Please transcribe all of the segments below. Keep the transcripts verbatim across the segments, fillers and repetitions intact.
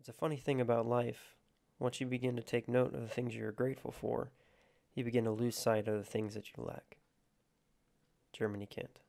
It's a funny thing about life. Once you begin to take note of the things you are grateful for, you begin to lose sight of the things that you lack. Germy Kent.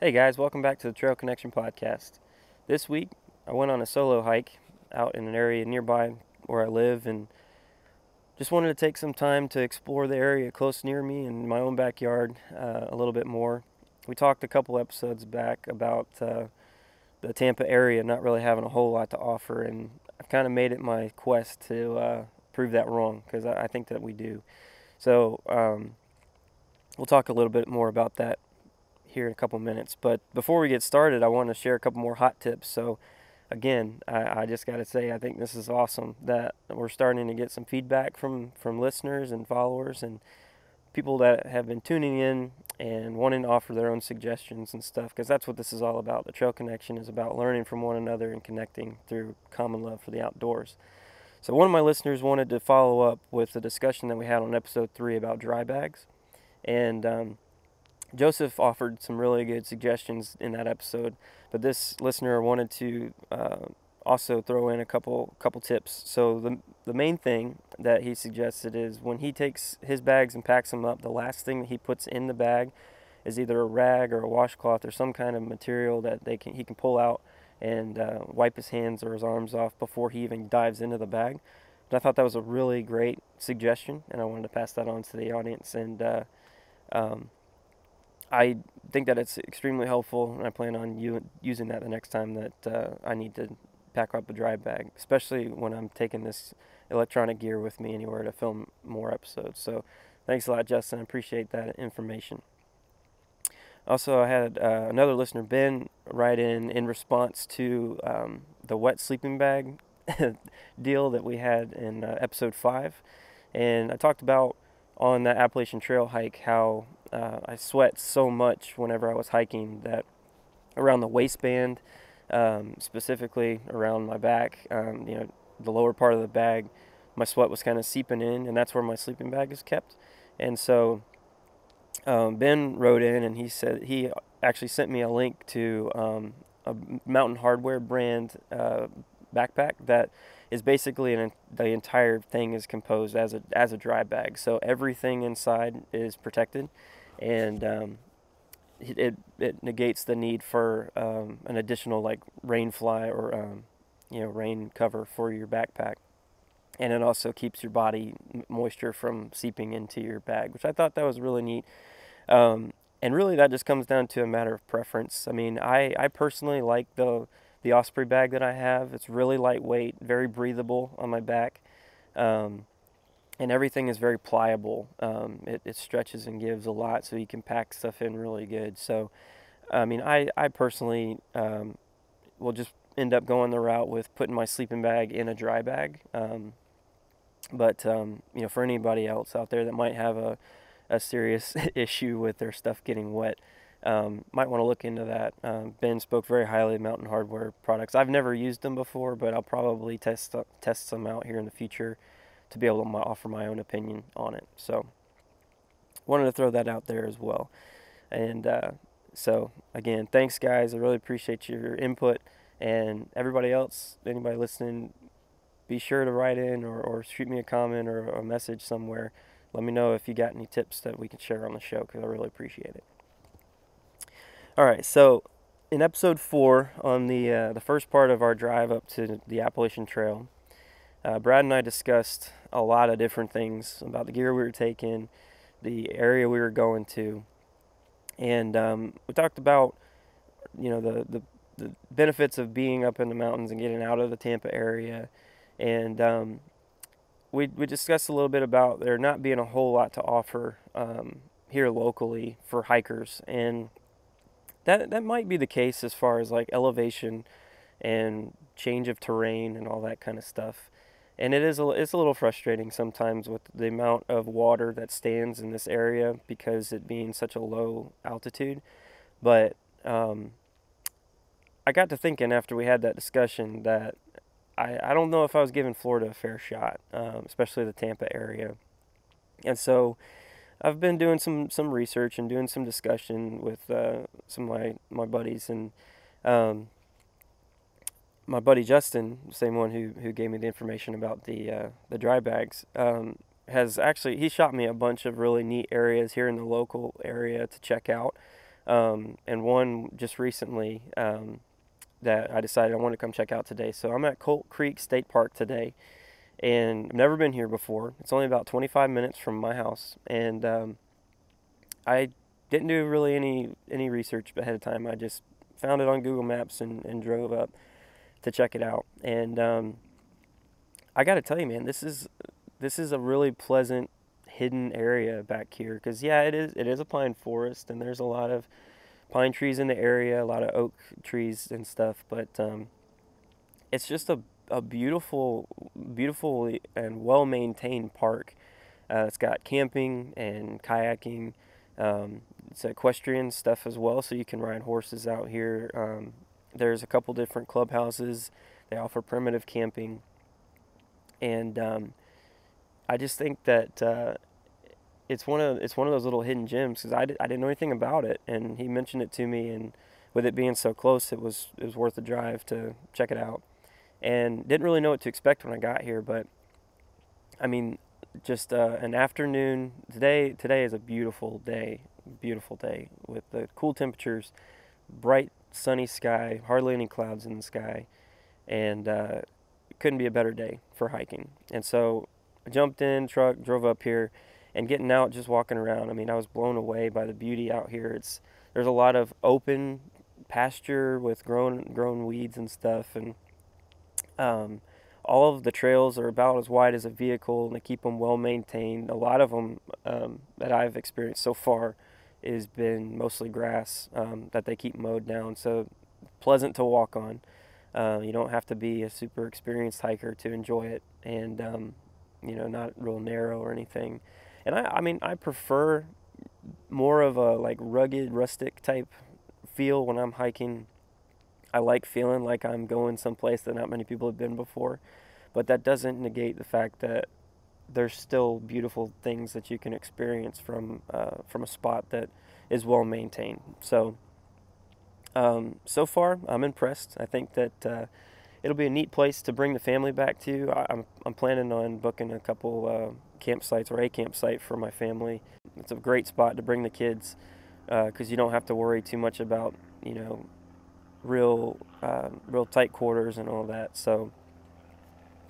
Hey guys, welcome back to the Trail Connection podcast. This week, I went on a solo hike out in an area nearby where I live and just wanted to take some time to explore the area close near me and my own backyard uh, a little bit more. We talked a couple episodes back about uh, the Tampa area not really having a whole lot to offer, and I've kind of made it my quest to uh, prove that wrong, because I, I think that we do. So um, we'll talk a little bit more about that here in a couple minutes. But before we get started, I want to share a couple more hot tips. So again, I, I just got to say, I think this is awesome that we're starting to get some feedback from from listeners and followers and people that have been tuning in and wanting to offer their own suggestions and stuff, because that's what this is all about. The Trail Connection is about learning from one another and connecting through common love for the outdoors. So one of my listeners wanted to follow up with the discussion that we had on episode three about dry bags, and um, Joseph offered some really good suggestions in that episode, but this listener wanted to uh, also throw in a couple couple tips. So the, the main thing that he suggested is when he takes his bags and packs them up, the last thing that he puts in the bag is either a rag or a washcloth or some kind of material that they can he can pull out and uh, wipe his hands or his arms off before he even dives into the bag. And I thought that was a really great suggestion, and I wanted to pass that on to the audience. And uh, um, I think that it's extremely helpful, and I plan on u- using that the next time that uh, I need to pack up a dry bag, especially when I'm taking this electronic gear with me anywhere to film more episodes. So thanks a lot, Justin. I appreciate that information. Also, I had uh, another listener, Ben, write in in response to um, the wet sleeping bag deal that we had in uh, episode five. And I talked about on that Appalachian Trail hike how Uh, I sweat so much whenever I was hiking that around the waistband, um, specifically around my back, um, you know, the lower part of the bag, my sweat was kind of seeping in, and that's where my sleeping bag is kept. And so um, Ben wrote in, and he said he actually sent me a link to um, a Mountain Hardwear brand uh, backpack that is basically an, the entire thing is composed as a as a dry bag, so everything inside is protected. And um, it it negates the need for um, an additional like rain fly or um, you know rain cover for your backpack, and it also keeps your body moisture from seeping into your bag, which I thought that was really neat. Um, and really, that just comes down to a matter of preference. I mean, I I personally like the the Osprey bag that I have. It's really lightweight, very breathable on my back. Um, And everything is very pliable. Um, it, it stretches and gives a lot, so you can pack stuff in really good. So, I mean, I, I personally um, will just end up going the route with putting my sleeping bag in a dry bag. Um, but, um, you know, for anybody else out there that might have a, a serious issue with their stuff getting wet, um, might want to look into that. Um, Ben spoke very highly of Mountain Hardwear products. I've never used them before, but I'll probably test, test some out here in the future to be able to offer my own opinion on it. So wanted to throw that out there as well. And uh, so again, thanks guys. I really appreciate your input, and everybody else, anybody listening, be sure to write in or, or shoot me a comment or a message somewhere. Let me know if you got any tips that we can share on the show, because I really appreciate it. All right, so in episode four, on the uh, the first part of our drive up to the Appalachian Trail, uh, Brad and I discussed a lot of different things about the gear we were taking, the area we were going to, and um, we talked about, you know, the, the the benefits of being up in the mountains and getting out of the Tampa area, and um, we we discussed a little bit about there not being a whole lot to offer um, here locally for hikers, and that that might be the case as far as like elevation and change of terrain and all that kind of stuff. And it is a, it's a little frustrating sometimes with the amount of water that stands in this area because it being such a low altitude. But um, I got to thinking after we had that discussion that I, I don't know if I was giving Florida a fair shot, um, especially the Tampa area. And so I've been doing some, some research and doing some discussion with uh, some of my, my buddies, and um, my buddy Justin, the same one who, who gave me the information about the, uh, the dry bags, um, has actually, he shot me a bunch of really neat areas here in the local area to check out. Um, and one just recently um, that I decided I want to come check out today. So I'm at Colt Creek State Park today, and I've never been here before. It's only about twenty-five minutes from my house, and um, I didn't do really any any research ahead of time. I just found it on Google Maps and, and drove up to check it out. And um, I got to tell you, man, this is this is a really pleasant hidden area back here, because yeah, it is it is a pine forest, and there's a lot of pine trees in the area, a lot of oak trees and stuff, but um, it's just a a beautiful, beautiful and well-maintained park. Uh, it's got camping and kayaking. Um, it's equestrian stuff as well, so you can ride horses out here. Um, there's a couple different clubhouses. They offer primitive camping. And um, I just think that uh, it's one of it's one of those little hidden gems, because I, did, I didn't know anything about it, and he mentioned it to me, and with it being so close, it was it was worth the drive to check it out. And didn't really know what to expect when I got here, but I mean, just uh, an afternoon. Today today is a beautiful day, beautiful day with the cool temperatures, bright sunny sky, hardly any clouds in the sky, and uh, it couldn't be a better day for hiking. And so I jumped in truck, drove up here, and getting out, just walking around, I mean, I was blown away by the beauty out here. It's there's a lot of open pasture with grown grown weeds and stuff, and Um, all of the trails are about as wide as a vehicle, and they keep them well maintained. A lot of them um, that I've experienced so far has been mostly grass um, that they keep mowed down, so pleasant to walk on. Uh, you don't have to be a super experienced hiker to enjoy it, and um, you know, not real narrow or anything. And I, I mean, I prefer more of a like rugged, rustic type feel when I'm hiking. I like feeling like I'm going someplace that not many people have been before, but that doesn't negate the fact that there's still beautiful things that you can experience from uh, from a spot that is well maintained. So, um, so far I'm impressed. I think that uh, it'll be a neat place to bring the family back to. I, I'm I'm planning on booking a couple uh, campsites or a campsite for my family. It's a great spot to bring the kids, because uh, you don't have to worry too much about, you know, real uh, real tight quarters and all that. So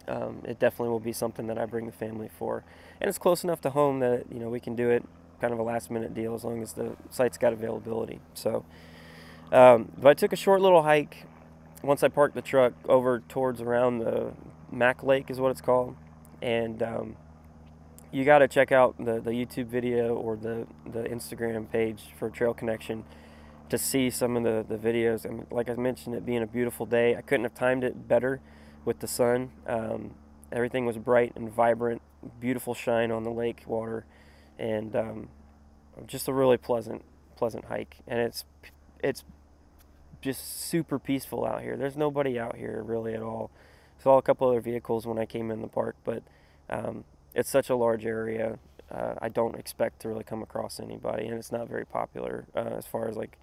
um, it definitely will be something that I bring the family for, and it's close enough to home that, you know, we can do it kind of a last minute deal as long as the site's got availability. So um, but I took a short little hike once I parked the truck over towards around the Mac Lake is what it's called, and um, you got to check out the, the YouTube video or the, the Instagram page for Trail Connection to see some of the, the videos. And like I mentioned, it being a beautiful day, I couldn't have timed it better with the sun. Um, everything was bright and vibrant, beautiful shine on the lake water, and um, just a really pleasant, pleasant hike. And it's it's just super peaceful out here. There's nobody out here really at all. Saw a couple other vehicles when I came in the park, but um, it's such a large area. Uh, I don't expect to really come across anybody, and it's not very popular uh, as far as like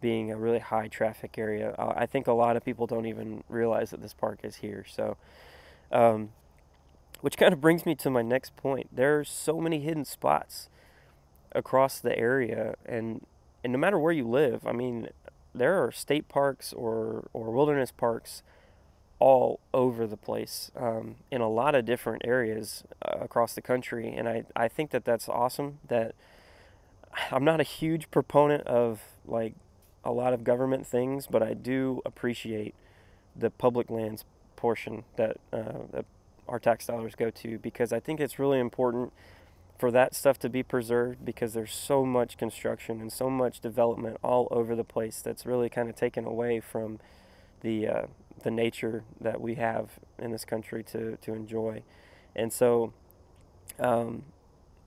being a really high traffic area. I think a lot of people don't even realize that this park is here. So, um, which kind of brings me to my next point. There's so many hidden spots across the area, and, and no matter where you live, I mean, there are state parks or, or wilderness parks all over the place, um, in a lot of different areas uh, across the country. And I, I think that that's awesome. That I'm not a huge proponent of like a lot of government things, but I do appreciate the public lands portion that, uh, that our tax dollars go to, because I think it's really important for that stuff to be preserved, because there's so much construction and so much development all over the place that's really kind of taken away from the uh, the nature that we have in this country to, to enjoy. And so, um,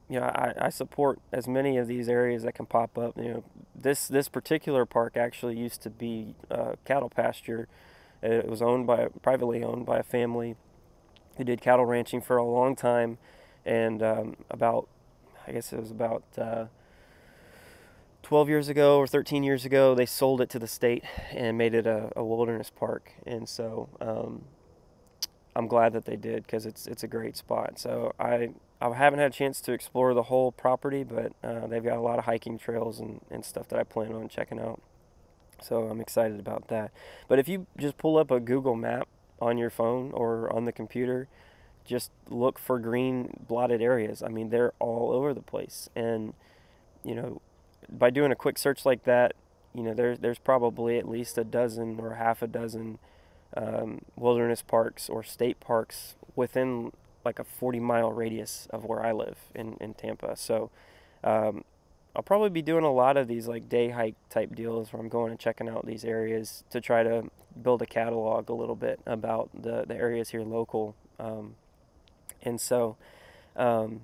you know, I, I support as many of these areas that can pop up. You know, this, this particular park actually used to be uh, cattle pasture. It was owned by, privately owned by a family who did cattle ranching for a long time. And um, about, I guess it was about uh, twelve years ago or thirteen years ago, they sold it to the state and made it a, a wilderness park. And so um, I'm glad that they did, because it's it's a great spot. So I, I haven't had a chance to explore the whole property, but uh, they've got a lot of hiking trails and, and stuff that I plan on checking out. So I'm excited about that. But if you just pull up a Google map on your phone or on the computer, just look for green blotted areas. I mean, they're all over the place. And, you know, by doing a quick search like that, you know, there, there's probably at least a dozen or half a dozen um, wilderness parks or state parks within like a forty mile radius of where I live in, in Tampa. So um, I'll probably be doing a lot of these like day hike type deals where I'm going and checking out these areas to try to build a catalog a little bit about the, the areas here local. Um, And so, um,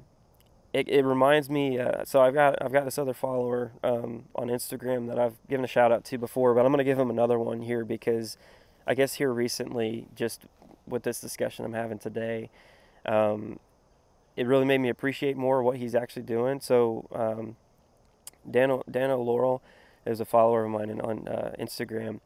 it, it reminds me, uh, so I've got, I've got this other follower, um, on Instagram that I've given a shout out to before, but I'm going to give him another one here, because I guess here recently, just with this discussion I'm having today, um, it really made me appreciate more what he's actually doing. So, um, Dan, o, Dan O'Laurel is a follower of mine on, uh, Instagram.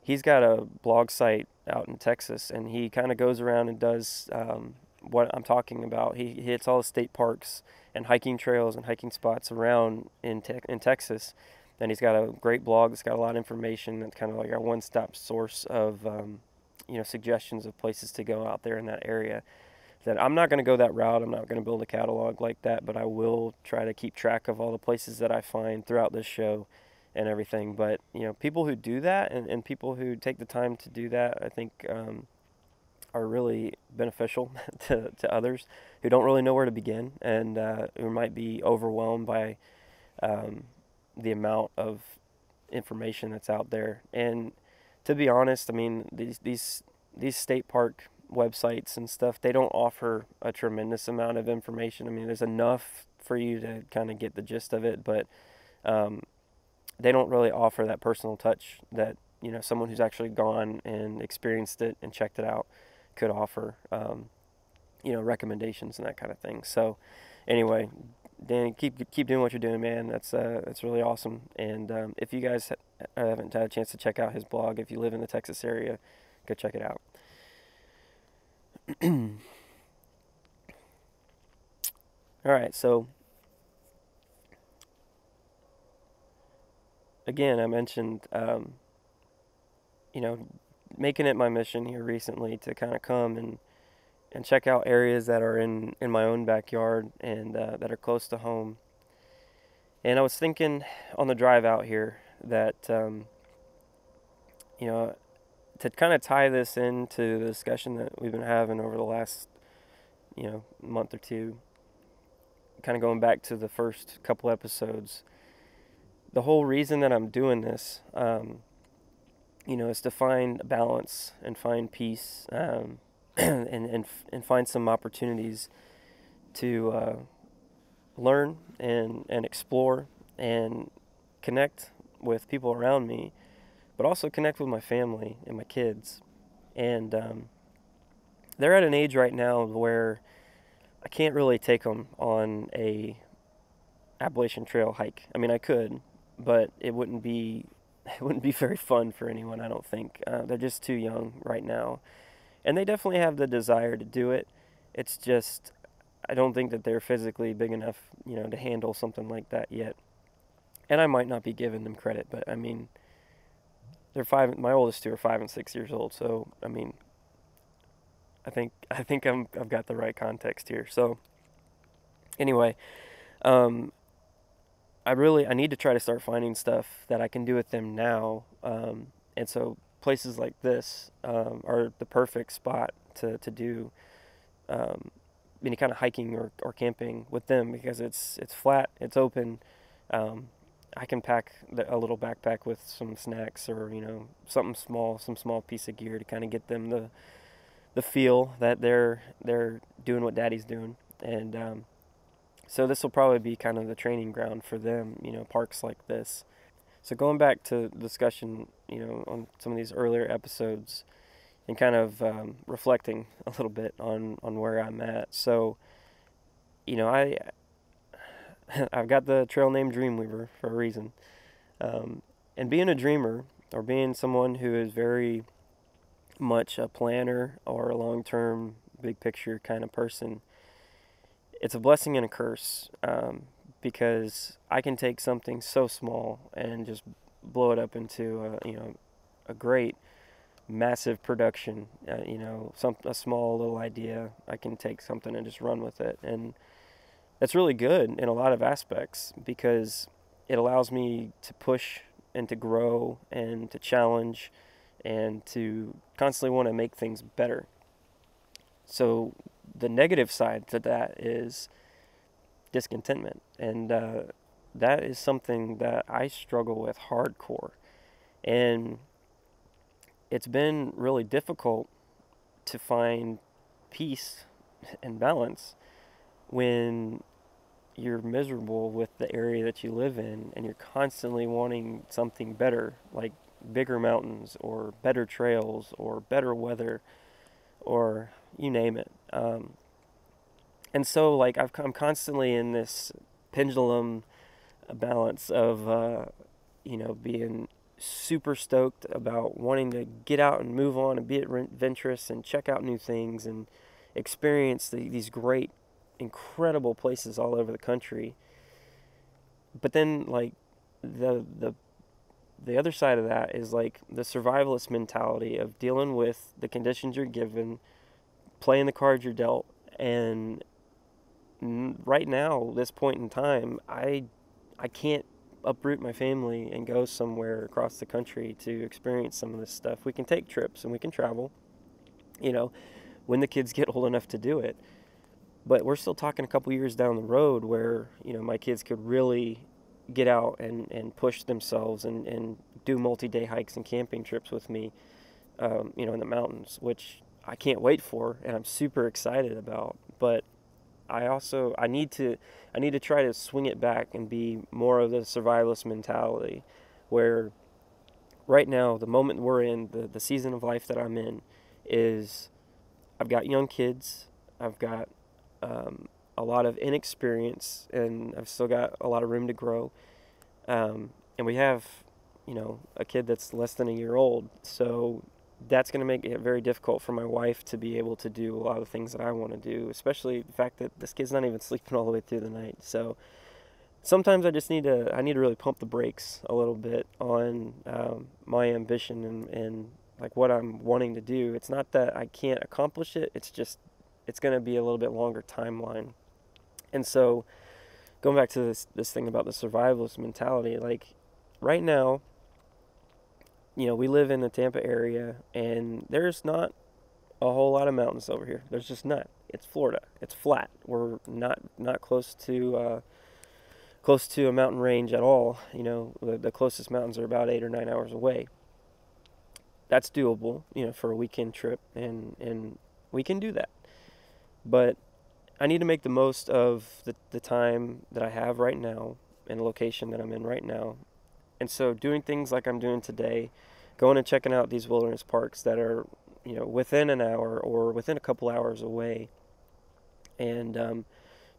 He's got a blog site out in Texas, and he kind of goes around and does, um, what I'm talking about. He, he hits all the state parks and hiking trails and hiking spots around in te in Texas, and he's got a great blog that's got a lot of information. That's kind of like our one-stop source of um, you know, suggestions of places to go out there in that area. That I'm not going to go that route. I'm not going to build a catalog like that, but I will try to keep track of all the places that I find throughout this show and everything. But you know, people who do that and, and people who take the time to do that, I think. Um, are really beneficial to, to others who don't really know where to begin, and uh, who might be overwhelmed by um, the amount of information that's out there. And to be honest, I mean, these, these, these state park websites and stuff, they don't offer a tremendous amount of information. I mean, there's enough for you to kind of get the gist of it, but um, they don't really offer that personal touch that, you know, someone who's actually gone and experienced it and checked it out could offer, um, you know, recommendations and that kind of thing. So anyway, Dan, keep, keep doing what you're doing, man. That's, uh, that's really awesome. And, um, if you guys haven't had a chance to check out his blog, if you live in the Texas area, go check it out. All right. So again, I mentioned, um, you know, making it my mission here recently to kind of come and and check out areas that are in in my own backyard and uh, that are close to home. And I was thinking on the drive out here that um, you know, to kind of tie this into the discussion that we've been having over the last you know month or two, kind of going back to the first couple episodes. The whole reason that I'm doing this, Um, you know, is to find balance and find peace, um, and, and, and find some opportunities to, uh, learn and, and explore and connect with people around me, but also connect with my family and my kids. And, um, they're at an age right now where I can't really take them on a Appalachian Trail hike. I mean, I could, but it wouldn't be It wouldn't be very fun for anyone, I don't think. Uh, they're just too young right now. And they definitely have the desire to do it. It's just, I don't think that they're physically big enough, you know, to handle something like that yet. And I might not be giving them credit, but I mean, they're five. My oldest two are five and six years old. So I mean, I think I think I'm I've got the right context here. So anyway, um, I really I need to try to start finding stuff that I can do with them now. Um, and so places like this um, are the perfect spot to to do um, any kind of hiking or or camping with them, because it's it's flat, it's open. Um, I can pack a little backpack with some snacks or, you know, something small, some small piece of gear to kind of get them the, the feel that they're, they're doing what daddy's doing. And, um, so this will probably be kind of the training ground for them, you know, parks like this. So going back to discussion, you know, on some of these earlier episodes and kind of, um, reflecting a little bit on, on where I'm at. So, you know, I, I've got the trail name Dreamweaver for a reason. Um, and being a dreamer, or being someone who is very much a planner or a long-term, big-picture kind of person, it's a blessing and a curse, um, because I can take something so small and just blow it up into a, you know, a great, massive production. Uh, you know, some a small little idea, I can take something and just run with it. And that's really good in a lot of aspects, because it allows me to push and to grow and to challenge and to constantly want to make things better. So the negative side to that is discontentment. And uh, that is something that I struggle with hardcore. And it's been really difficult to find peace and balance when you're miserable with the area that you live in and you're constantly wanting something better, like bigger mountains or better trails or better weather or you name it. Um, and so like I've, I'm constantly in this pendulum balance of, uh, you know, being super stoked about wanting to get out and move on and be adventurous and check out new things and experience the, these great incredible places all over the country. But then like the the the other side of that is like the survivalist mentality of dealing with the conditions you're given, playing the cards you're dealt. And right now, this point in time, I I can't uproot my family and go somewhere across the country to experience some of this stuff. We can take trips and we can travel, you know, when the kids get old enough to do it. But we're still talking a couple years down the road where, you know, my kids could really get out and, and push themselves and, and do multi-day hikes and camping trips with me, um, you know, in the mountains, which I can't wait for and I'm super excited about. But I also, I need to, I need to try to swing it back and be more of the survivalist mentality, where right now, the moment we're in, the, the season of life that I'm in is I've got young kids, I've got Um, a lot of inexperience, and I've still got a lot of room to grow. Um, and we have, you know, a kid that's less than a year old. So that's going to make it very difficult for my wife to be able to do a lot of things that I want to do, especially the fact that this kid's not even sleeping all the way through the night. So sometimes I just need to, I need to really pump the brakes a little bit on um, my ambition and, and like what I'm wanting to do. It's not that I can't accomplish it. It's just it's going to be a little bit longer timeline. And so going back to this, this thing about the survivalist mentality, like right now, you know, we live in the Tampa area and there's not a whole lot of mountains over here. There's just not, it's Florida. It's flat. We're not, not close to, uh, close to a mountain range at all. You know, the, the closest mountains are about eight or nine hours away. That's doable, you know, for a weekend trip, and, and we can do that. But I need to make the most of the, the time that I have right now and the location that I'm in right now. And so doing things like I'm doing today, going and checking out these wilderness parks that are, you know, within an hour or within a couple hours away, and um,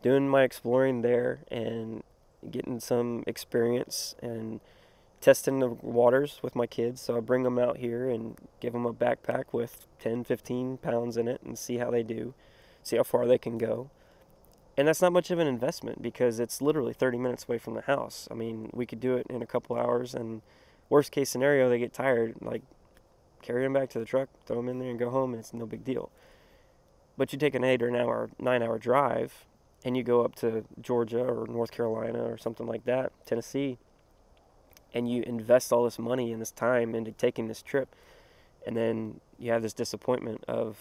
doing my exploring there and getting some experience and testing the waters with my kids. So I bring them out here and give them a backpack with ten, fifteen pounds in it and see how they do. See how far they can go. And that's not much of an investment because it's literally thirty minutes away from the house. I mean, we could do it in a couple hours, and worst case scenario, they get tired, like carry them back to the truck, throw them in there and go home, and it's no big deal. But you take an eight or an hour, nine hour drive, and you go up to Georgia or North Carolina or something like that, Tennessee, and you invest all this money and this time into taking this trip, and then you have this disappointment of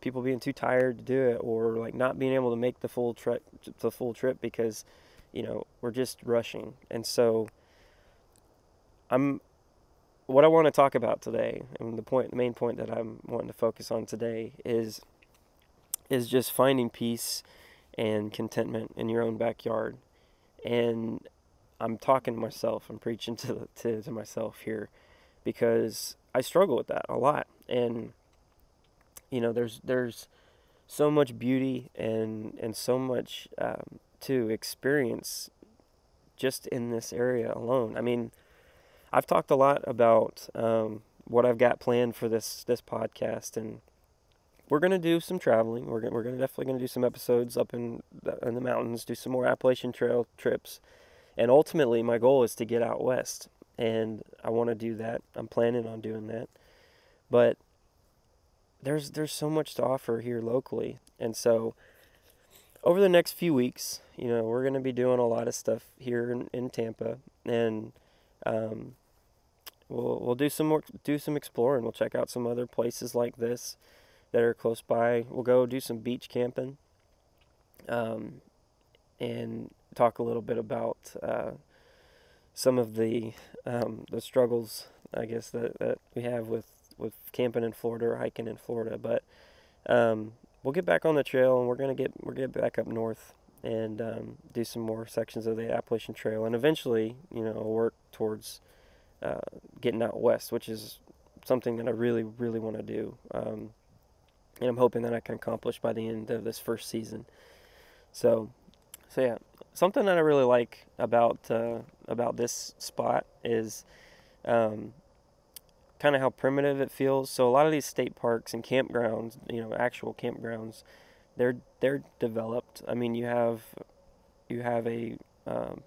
people being too tired to do it, or like not being able to make the full trip, the full trip, because, you know, we're just rushing. And so, I'm, what I want to talk about today, and the point, the main point that I'm wanting to focus on today is, is just finding peace and contentment in your own backyard. And I'm talking to myself, I'm preaching to, to, to myself here, because I struggle with that a lot. And, you know, there's, there's so much beauty and, and so much um, to experience just in this area alone. I mean, I've talked a lot about um, what I've got planned for this, this podcast, and we're going to do some traveling. We're gonna, we're gonna definitely going to do some episodes up in the, in the mountains, do some more Appalachian Trail trips. And ultimately, my goal is to get out west, and I want to do that. I'm planning on doing that. But there's there's so much to offer here locally. And so over the next few weeks, you know, we're going to be doing a lot of stuff here in, in Tampa, and um, we'll we'll do some more do some exploring. We'll check out some other places like this that are close by. We'll go do some beach camping, um, and talk a little bit about uh, some of the um, the struggles, I guess, that, that we have with, with camping in Florida or hiking in Florida. But um, we'll get back on the trail, and we're gonna get we're gonna get back up north and um, do some more sections of the Appalachian Trail, and eventually, you know, work towards uh, getting out west, which is something that I really really want to do. Um, And I'm hoping that I can accomplish by the end of this first season. So, so yeah, something that I really like about uh, about this spot is um, kind of how primitive it feels. So a lot of these state parks and campgrounds, you know, actual campgrounds, they're they're developed. I mean, you have you have a um,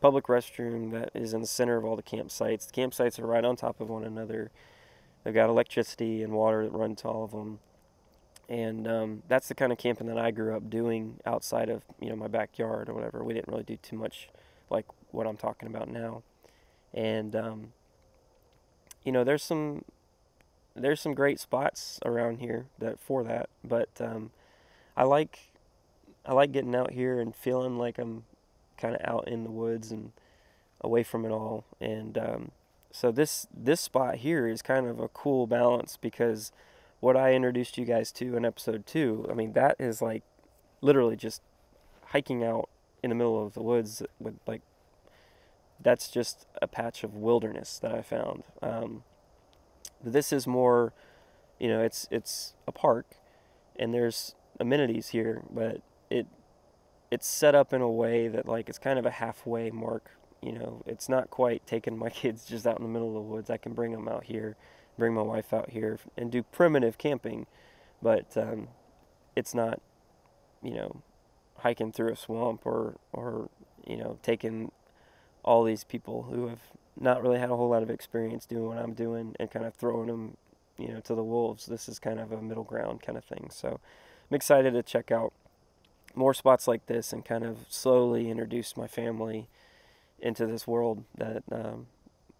public restroom that is in the center of all the campsites. The campsites are right on top of one another. They've got electricity and water that run to all of them. And um, that's the kind of camping that I grew up doing outside of, you know, my backyard or whatever. We didn't really do too much like what I'm talking about now. And, um, you know, there's some there's some great spots around here that for that. But um, I like I like getting out here and feeling like I'm kind of out in the woods and away from it all. And um, so this this spot here is kind of a cool balance, because what I introduced you guys to in episode two, I mean, that is like literally just hiking out in the middle of the woods with, like, that's just a patch of wilderness that I found. Um, this is more, you know, it's, it's a park and there's amenities here, but it, it's set up in a way that, like, it's kind of a halfway mark. You know, it's not quite taking my kids just out in the middle of the woods. I can bring them out here, bring my wife out here and do primitive camping, but um, it's not, you know, hiking through a swamp or, or, you know, taking all these people who have not really had a whole lot of experience doing what I'm doing and kind of throwing them, you know, to the wolves. This is kind of a middle ground kind of thing. So I'm excited to check out more spots like this and kind of slowly introduce my family into this world that, um,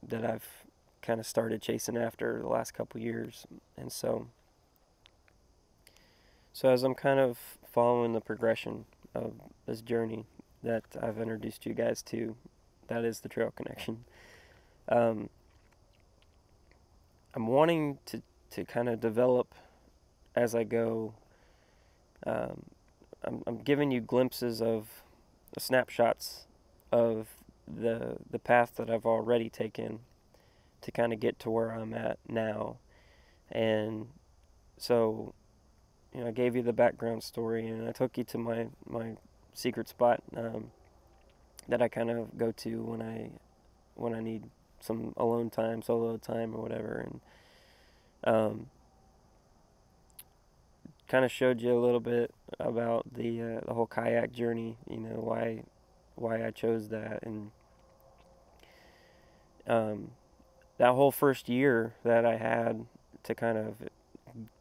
that I've kind of started chasing after the last couple years. And so so as I'm kind of following the progression of this journey that I've introduced you guys to, that is the Trail Connection, um, I'm wanting to, to kind of develop as I go. um, I'm, I'm giving you glimpses of uh, snapshots of the the path that I've already taken to kind of get to where I'm at now. And so, you know, I gave you the background story, and I took you to my, my secret spot um, that I kind of go to when I when I need some alone time, solo time, or whatever. And um, kind of showed you a little bit about the uh, the whole kayak journey. You know, why why I chose that, and um, that whole first year that I had to kind of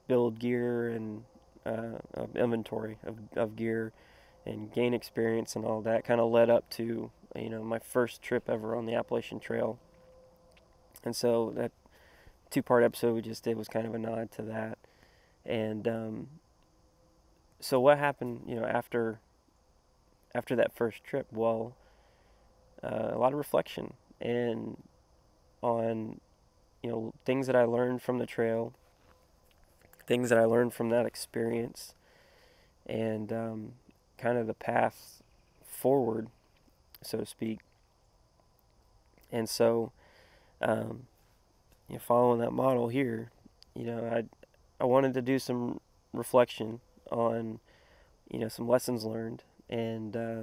build gear and uh, inventory of, of gear and gain experience and all that kind of led up to, you know, my first trip ever on the Appalachian Trail. And so that two-part episode we just did was kind of a nod to that. And um, so what happened, you know, after after that first trip? Well, uh, a lot of reflection and on, you know, things that I learned from the trail, things that I learned from that experience, and um, kind of the path forward, so to speak. And so, um, you know, following that model here, you know, I I wanted to do some reflection on, you know, some lessons learned, and uh,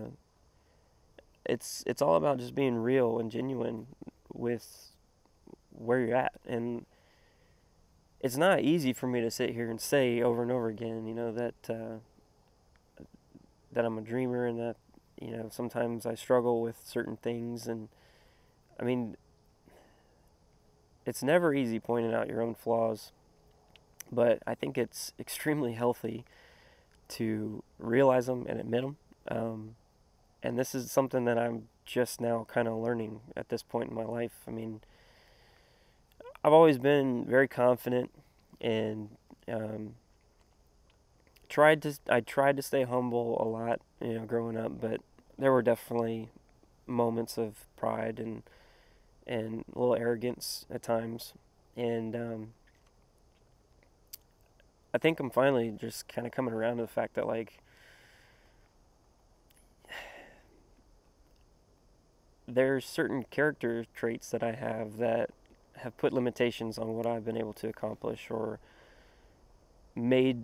it's it's all about just being real and genuine with where you're at. And it's not easy for me to sit here and say over and over again, you know, that uh, that I'm a dreamer and that, you know, sometimes I struggle with certain things. And I mean, it's never easy pointing out your own flaws, but I think it's extremely healthy to realize them and admit them. Um, and this is something that I'm just now kind of learning at this point in my life. I mean, I've always been very confident and um, tried to. I tried to stay humble a lot, you know, growing up. But there were definitely moments of pride and and a little arrogance at times. And um, I think I'm finally just kind of coming around to the fact that, like, there's certain character traits that I have that have put limitations on what I've been able to accomplish, or made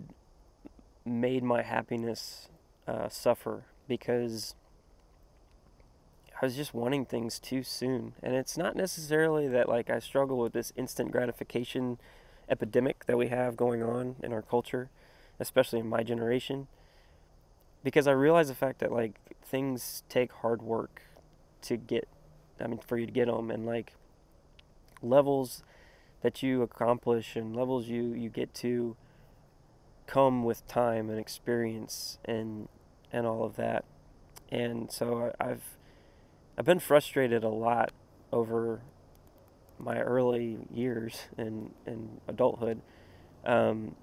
made my happiness uh, suffer, because I was just wanting things too soon. And it's not necessarily that, like, I struggle with this instant gratification epidemic that we have going on in our culture, especially in my generation, because I realize the fact that, like, things take hard work to get, I mean, for you to get them, and, like, levels that you accomplish and levels you you get to come with time and experience and and all of that. And so I've I've been frustrated a lot over my early years in in adulthood, um,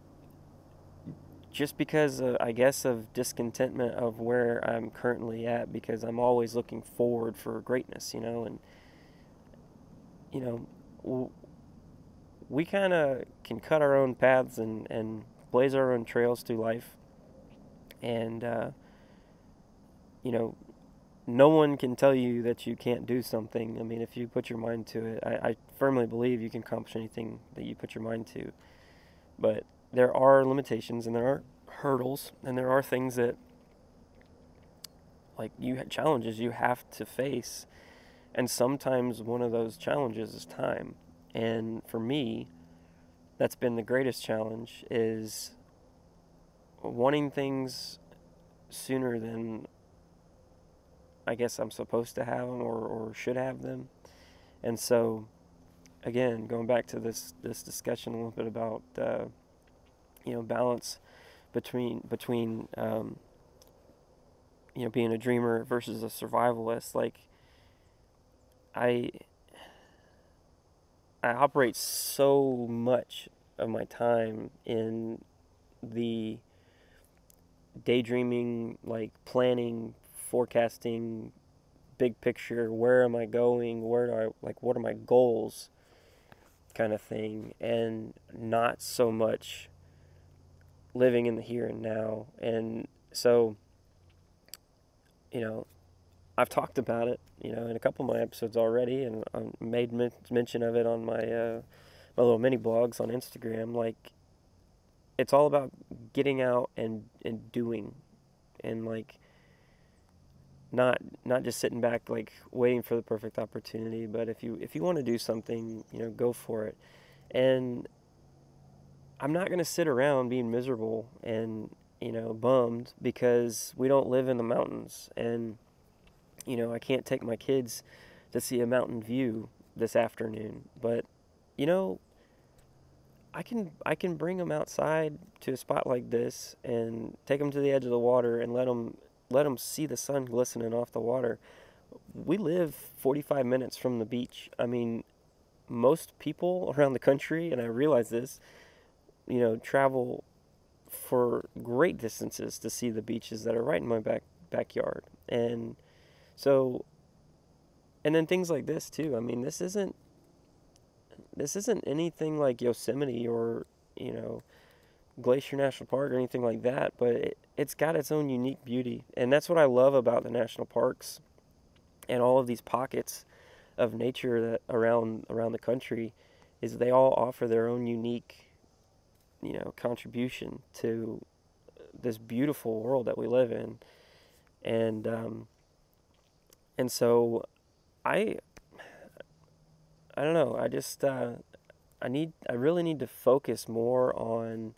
just because of, I guess, of discontentment of where I'm currently at, because I'm always looking forward for greatness, you know. And you know, we kind of can cut our own paths and, and blaze our own trails through life. And, uh, you know, no one can tell you that you can't do something. I mean, if you put your mind to it, I, I firmly believe you can accomplish anything that you put your mind to. But there are limitations, and there are hurdles, and there are things that, like, you have challenges you have to face. And sometimes one of those challenges is time. And for me, that's been the greatest challenge, is wanting things sooner than I guess I'm supposed to have them, or, or should have them. And so, again, going back to this, this discussion a little bit about, uh, you know, balance between, between um, you know, being a dreamer versus a survivalist, like, I I operate so much of my time in the daydreaming, like, planning, forecasting, big picture, where am I going, where do I, like, what are my goals kind of thing, and not so much living in the here and now. And so, you know, I've talked about it, you know, in a couple of my episodes already, and I made men mention of it on my uh, my little mini blogs on Instagram. Like, it's all about getting out and, and doing, and, like, not not just sitting back, like, waiting for the perfect opportunity. But if you if you want to do something, you know, go for it. And I'm not gonna sit around being miserable and, you know, bummed because we don't live in the mountains. And you know, I can't take my kids to see a mountain view this afternoon, but you know, I can I can bring them outside to a spot like this and take them to the edge of the water and let them let them see the sun glistening off the water. We live forty-five minutes from the beach. I mean, most people around the country, and I realize this, you know, travel for great distances to see the beaches that are right in my back backyard. And so, and then things like this too. I mean, this isn't This isn't anything like Yosemite or, you know, Glacier National Park or anything like that, but it, it's got its own unique beauty. And that's what I love about the national parks and all of these pockets of nature that around around the country, is they all offer their own unique, you know, contribution to this beautiful world that we live in. And um, and so I... I don't know, I just, uh, I need, I really need to focus more on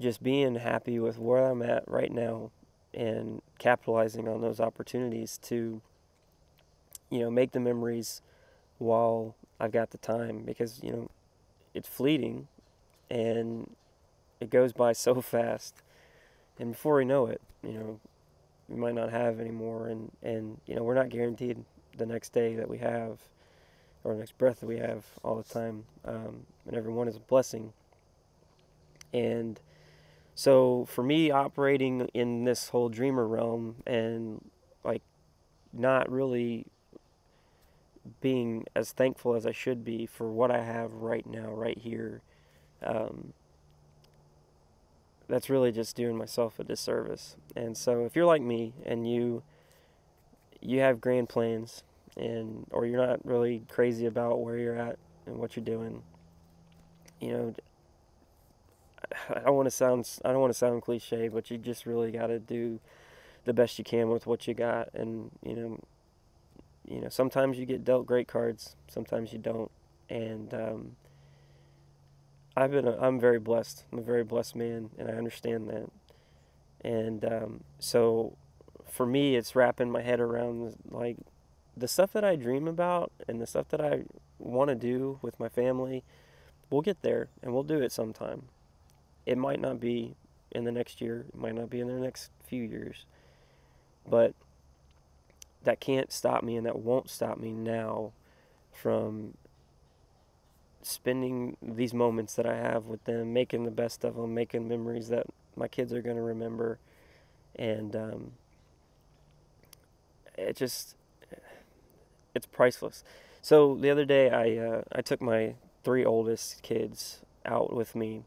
just being happy with where I'm at right now and capitalizing on those opportunities to, you know, make the memories while I've got the time, because, you know, it's fleeting and it goes by so fast, and before we know it, you know, we might not have anymore, and, and, you know, we're not guaranteed the next day that we have, or the next breath that we have all the time, um, and every one is a blessing. And so for me, operating in this whole dreamer realm and like not really being as thankful as I should be for what I have right now, right here, um, that's really just doing myself a disservice. And so if you're like me and you you have grand plans, and or you're not really crazy about where you're at and what you're doing, you know, I don't want to sound I don't want to sound cliche, but you just really got to do the best you can with what you got. And you know, you know, sometimes you get dealt great cards, sometimes you don't. And um, I've been a, I'm very blessed. I'm a very blessed man, and I understand that. And um, so for me, it's wrapping my head around like the stuff that I dream about and the stuff that I want to do with my family. We'll get there, and we'll do it sometime. It might not be in the next year, it might not be in the next few years, but that can't stop me, and that won't stop me now from spending these moments that I have with them, making the best of them, making memories that my kids are going to remember. And um, it just... it's priceless. So the other day, I uh, I took my three oldest kids out with me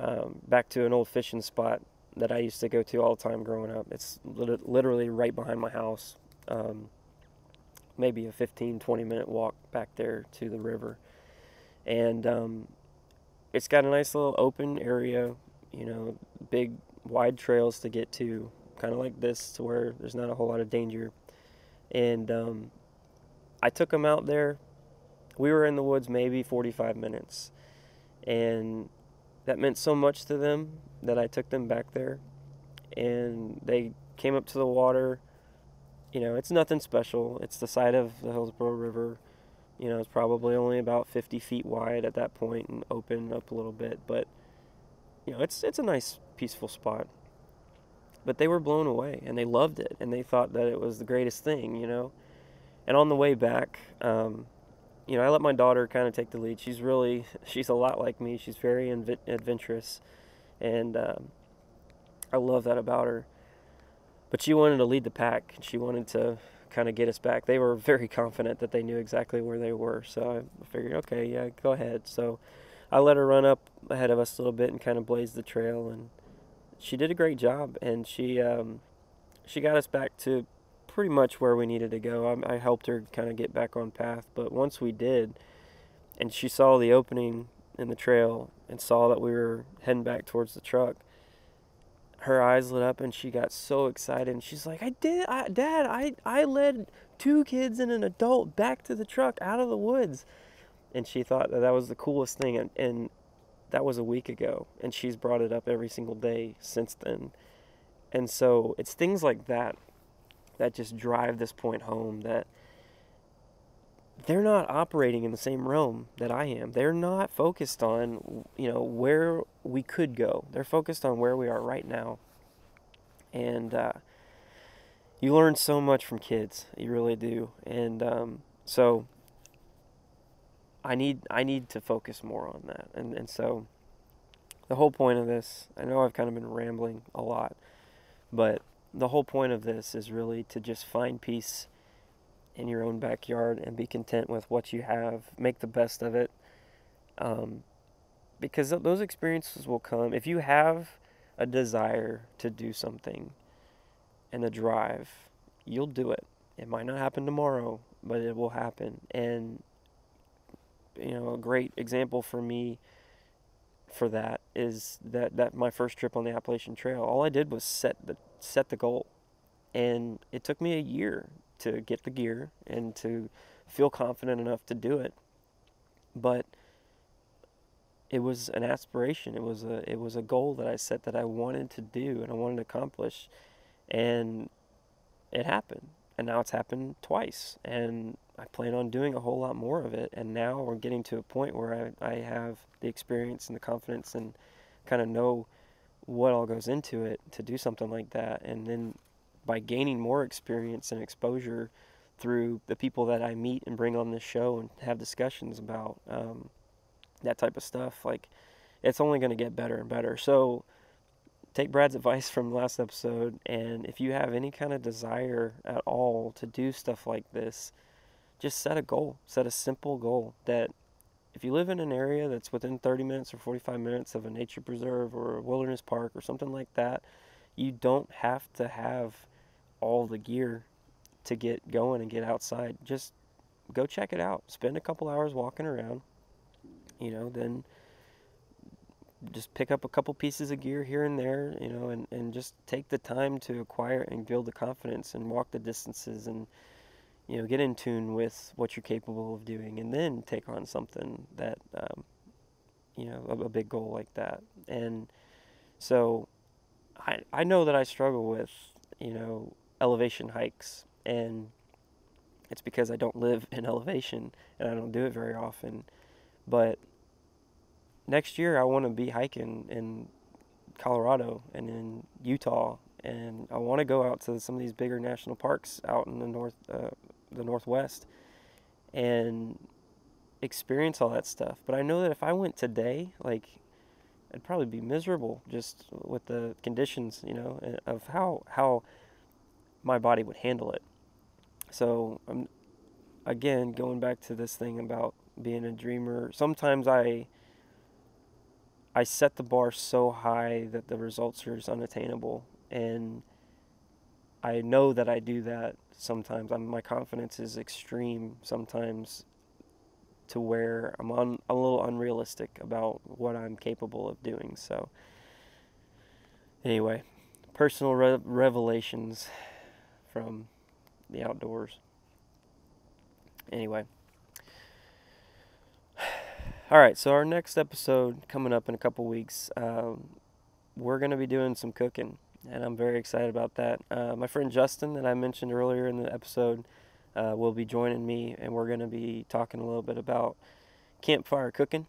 um, back to an old fishing spot that I used to go to all the time growing up. It's li literally right behind my house, um, maybe a fifteen, twenty minute walk back there to the river. And um, it's got a nice little open area, you know, big wide trails to get to, kind of like this, to where there's not a whole lot of danger. And um, I took them out there. We were in the woods maybe forty-five minutes, and that meant so much to them that I took them back there. And they came up to the water. You know, it's nothing special. It's the side of the Hillsborough River. You know, it's probably only about fifty feet wide at that point and open up a little bit, but you know, it's it's a nice peaceful spot. But they were blown away, and they loved it, and they thought that it was the greatest thing, you know. And on the way back, um, you know, I let my daughter kind of take the lead. She's really, she's a lot like me. She's very adventurous, and um, I love that about her. But she wanted to lead the pack, and she wanted to kind of get us back. They were very confident that they knew exactly where they were, so I figured, okay, yeah, go ahead. So I let her run up ahead of us a little bit and kind of blaze the trail, and she did a great job. And she um, she got us back to pretty much where we needed to go. I, I helped her kind of get back on path, but once we did, and she saw the opening in the trail and saw that we were heading back towards the truck, her eyes lit up, and she got so excited, and she's like, I did, I, Dad, I, I led two kids and an adult back to the truck out of the woods. And she thought that that was the coolest thing, and, and that was a week ago, and she's brought it up every single day since then. And so it's things like that that just drive this point home, that they're not operating in the same realm that I am. They're not focused on, you know, where we could go. They're focused on where we are right now. And uh, you learn so much from kids. You really do. And um, so I need I need to focus more on that. And, and so the whole point of this, I know I've kind of been rambling a lot, but the whole point of this is really to just find peace in your own backyard and be content with what you have. Make the best of it, um, because those experiences will come. If you have a desire to do something and a drive, you'll do it. It might not happen tomorrow, but it will happen. And you know, a great example for me for that is that that my first trip on the Appalachian Trail. All I did was set the set the goal, and it took me a year to get the gear and to feel confident enough to do it. But it was an aspiration. It was a it was a goal that I set that I wanted to do and I wanted to accomplish, and it happened. And now it's happened twice, and I plan on doing a whole lot more of it. And now we're getting to a point where I, I have the experience and the confidence and kind of know what all goes into it to do something like that. And then by gaining more experience and exposure through the people that I meet and bring on this show and have discussions about, um, that type of stuff, like, it's only going to get better and better. So take Brad's advice from last episode, and if you have any kind of desire at all to do stuff like this, just set a goal. Set a simple goal that if you live in an area that's within thirty minutes or forty-five minutes of a nature preserve or a wilderness park or something like that, you don't have to have all the gear to get going and get outside. Just go check it out. Spend a couple hours walking around, you know, then just pick up a couple pieces of gear here and there, you know, and, and just take the time to acquire and build the confidence and walk the distances and, you know, get in tune with what you're capable of doing, and then take on something that, um, you know, a, a big goal like that. And so I, I know that I struggle with, you know, elevation hikes, and it's because I don't live in elevation and I don't do it very often. But next year I want to be hiking in Colorado and in Utah, and I want to go out to some of these bigger national parks out in the north, uh, the Northwest, and experience all that stuff. But I know that if I went today, like, I'd probably be miserable just with the conditions, you know, of how how my body would handle it. So, I'm, again, going back to this thing about being a dreamer, sometimes I I set the bar so high that the results are just unattainable. And I know that I do that sometimes. I'm, my confidence is extreme sometimes, to where I'm on a little unrealistic about what I'm capable of doing. So anyway, personal re revelations from the outdoors. Anyway, all right, so our next episode coming up in a couple weeks, um, we're going to be doing some cooking, and I'm very excited about that. Uh, my friend Justin that I mentioned earlier in the episode Uh, will be joining me, and we're going to be talking a little bit about campfire cooking,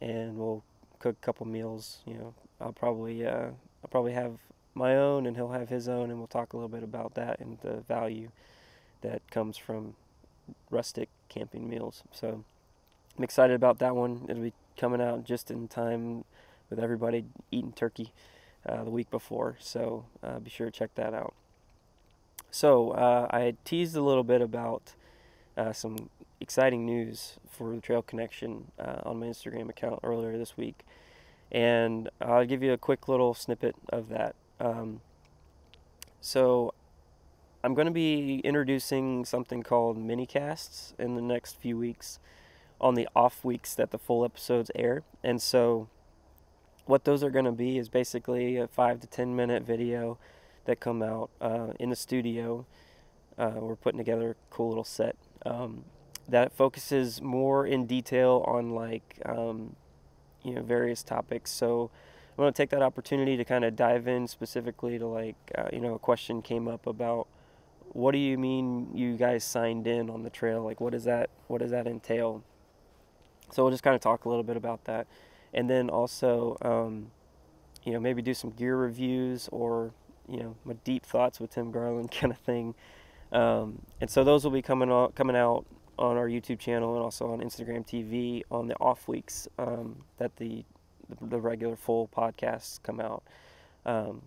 and we'll cook a couple meals. You know, I'll probably uh, I'll probably have my own, and he'll have his own, and we'll talk a little bit about that and the value that comes from rustic camping meals. So I'm excited about that one. It'll be coming out just in time with everybody eating turkey uh, the week before, so uh, be sure to check that out. So uh, I had teased a little bit about uh, some exciting news for the Trail Connection uh, on my Instagram account earlier this week, and I'll give you a quick little snippet of that. Um, so I'm going to be introducing something called mini-casts in the next few weeks on the off weeks that the full episodes air. And so what those are going to be is basically a five to ten minute video that come out uh, in the studio. Uh, we're putting together a cool little set um, that focuses more in detail on, like, um, you know, various topics. So I'm going to take that opportunity to kind of dive in specifically to, like, uh, you know, a question came up about what do you mean you guys signed in on the trail? Like, what does that, what does that entail? So we'll just kind of talk a little bit about that. And then also, um, you know, maybe do some gear reviews or, you know, my deep thoughts with Tim Garland kind of thing. Um, and so those will be coming out, coming out on our YouTube channel and also on Instagram T V on the off weeks um, that the, the, the regular full podcasts come out. Um,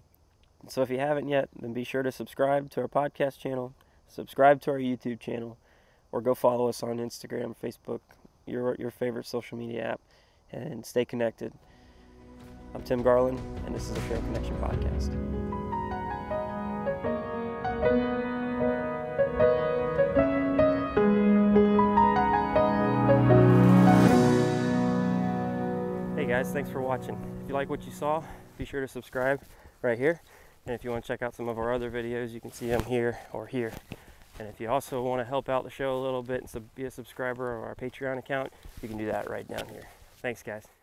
so if you haven't yet, then be sure to subscribe to our podcast channel, subscribe to our YouTube channel, or go follow us on Instagram, Facebook, your, your favorite social media app, and stay connected. I'm Tim Garland, and this is the Trail Connection Podcast. Hey guys, thanks for watching. If you like what you saw, be sure to subscribe right here. And if you want to check out some of our other videos, you can see them here or here. And if you also want to help out the show a little bit and be a subscriber of our Patreon account, you can do that right down here. Thanks guys.